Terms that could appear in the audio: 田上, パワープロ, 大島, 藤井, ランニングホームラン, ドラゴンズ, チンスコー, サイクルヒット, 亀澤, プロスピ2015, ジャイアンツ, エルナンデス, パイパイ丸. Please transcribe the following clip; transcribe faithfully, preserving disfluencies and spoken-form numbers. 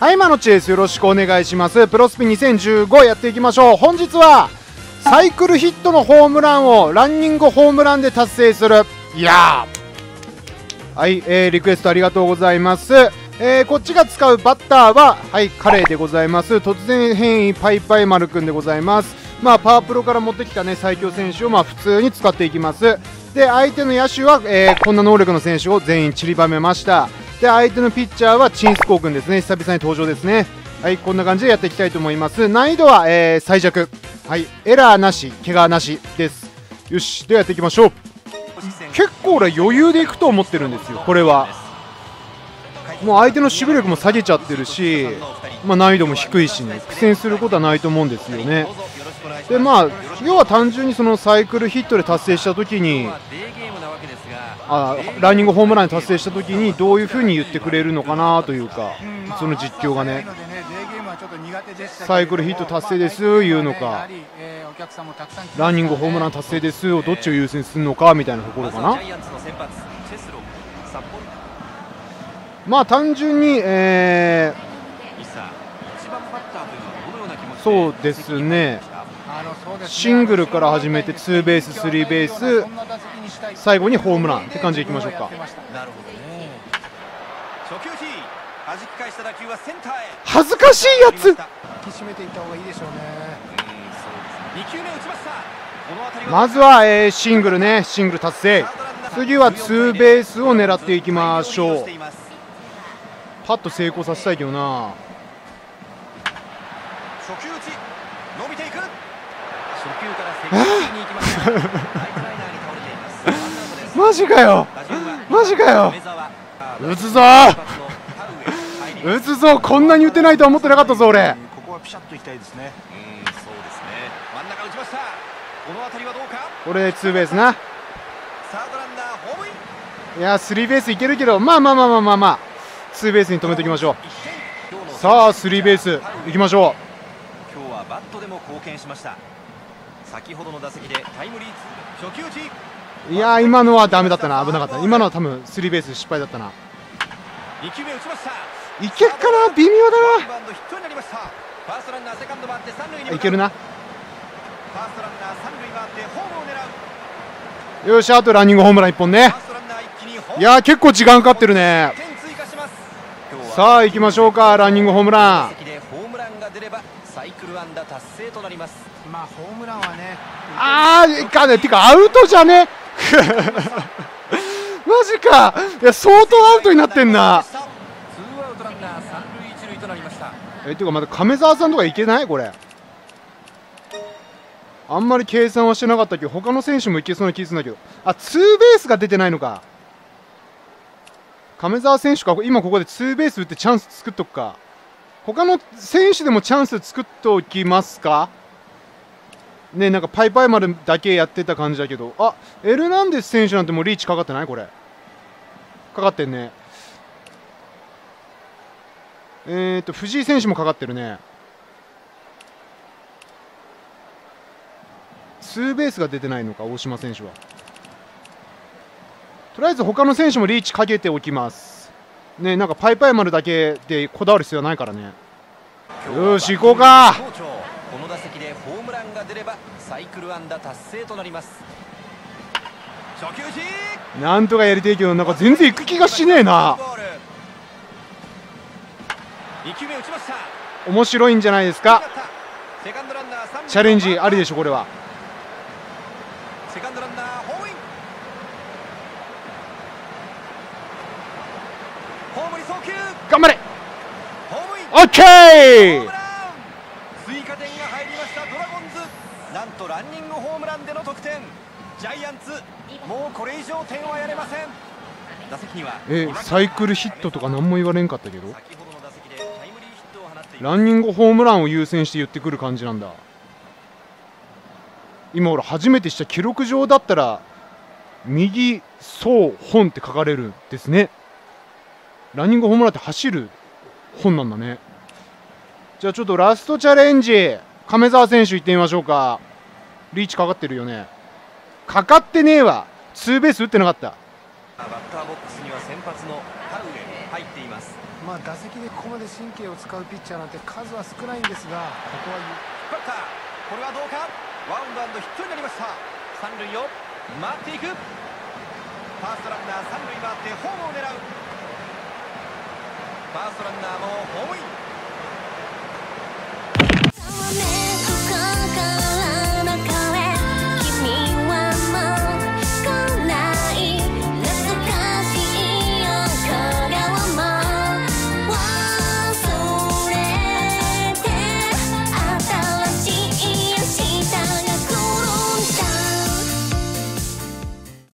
はい、今のチェイスよろしくお願いします。プロスピにせんじゅうごやっていきましょう。本日はサイクルヒットのホームランをランニングホームランで達成する。いやー、はい、えー、リクエストありがとうございます。えー、こっちが使うバッターは、はい、カレーでございます。突然変異パイパイ丸くんでございます。まあ、パワープロから持ってきた、ね、最強選手をまあ普通に使っていきます。で、相手の野手は、えー、こんな能力の選手を全員散りばめました。で、相手のピッチャーはチンスコー君ですね。久々に登場ですね。はい、こんな感じでやっていきたいと思います。難易度は、えー、最弱、はい、エラーなし、怪我なしです。よし、ではやっていきましょう。結構俺余裕でいくと思ってるんですよ。これはもう相手の守備力も下げちゃってるし、まあ、難易度も低いしね、苦戦することはないと思うんですよね。で、まあ、要は単純にそのサイクルヒットで達成したときに、あ、ランニングホームランで達成したときにどういうふうに言ってくれるのかなというか、その実況がね、サイクルヒット達成ですを言うのか、ランニングホームラン達成ですをどっちを優先するのかみたいなところかな。まあ単純に、えー、そうですね、シングルから始めてツーベース、スリーベース、最後にホームランって感じでいきましょうか。恥ずかしいやつ、まずは、えー、シングルね、シングル達成、次はツーベースを狙っていきましょう。パッと成功させたいけどな。初球打ち伸びていく。初球から積極的に行きました。マジかよ。マジかよ。打つぞ。打つぞ。こんなに打てないとは思ってなかったぞ俺。ここはピシャッと行きたいですね。うん、そうですね。真ん中打ちました。この辺りはどうか。これツーベースな。サードランナーホームイン。いや、スリーベースいけるけど、まあまあまあまあまあまあ。ツーベースに止めていきましょう。さあ、スリーベースいきましょう。今日はバットでも貢献しました。先ほどの打席でタイムリー初球打ち。いやー、今のはダメだったな、危なかった。今のは多分スリーベース失敗だったな。二球目打ちました。いけっかな、微妙だな。いけるな。よし、あとランニングホームラン一本ね。いやー、結構時間かかってるね。さあ行きましょうか。ランニングホームラン。ホームランが出ればサイクル安打達成となります。まあホームランはね。ああ、いかね。てかアウトじゃね。マジか。いや、相当アウトになってんな。ツーアウトランナー三塁一塁となりました。え、てかまだ亀沢さんとかいけないこれ。あんまり計算はしてなかったけど、他の選手もいけそうな気がするんだけど。あ、ツーベースが出てないのか。亀澤選手か、今ここでツーベース打ってチャンス作っとくか。他の選手でもチャンス作っておきますかね。なんかパイパイ丸だけやってた感じだけど、あ、エルナンデス選手なんてもうリーチかかってないこれ。かかってんね。えっと藤井選手もかかってるね。ツーベースが出てないのか、大島選手は。とりあえず他の選手もリーチかけておきますね。なんかパイパイ丸だけでこだわる必要はないからね。よし行こうか。この打席でホームランが出ればサイクル安打達成となります。初球打ちなんとかやりてえけど、なんか全然行く気がしねえな。にきゅうめ打ちました。面白いんじゃないですか。チャレンジありでしょこれは。セカンドランナーホームイン。頑張れ。オッケー。追加点が入りましたドラゴンズ。なんとランニングホームランでの得点。ジャイアンツもうこれ以上点はやれません。打席にはえサイクルヒットとか何も言われんかったけど、ランニングホームランを優先して言ってくる感じなんだ。今俺初めてした記録上だったら右走本って書かれるんですね。ランニングホームランって走る本なんだね。じゃあちょっとラストチャレンジ、亀澤選手いってみましょうか。リーチかかってるよね。かかってねえわ。ツーベース打ってなかった。バッターボックスには先発の田上入っています。まあ、打席でここまで神経を使うピッチャーなんて数は少ないんですが、ここはバッター、これはどうか、ワンバウンドヒットになりました。三塁を回っていく。ファーストランナー三塁回ってホームを狙う。ファーストランナーもホームイン。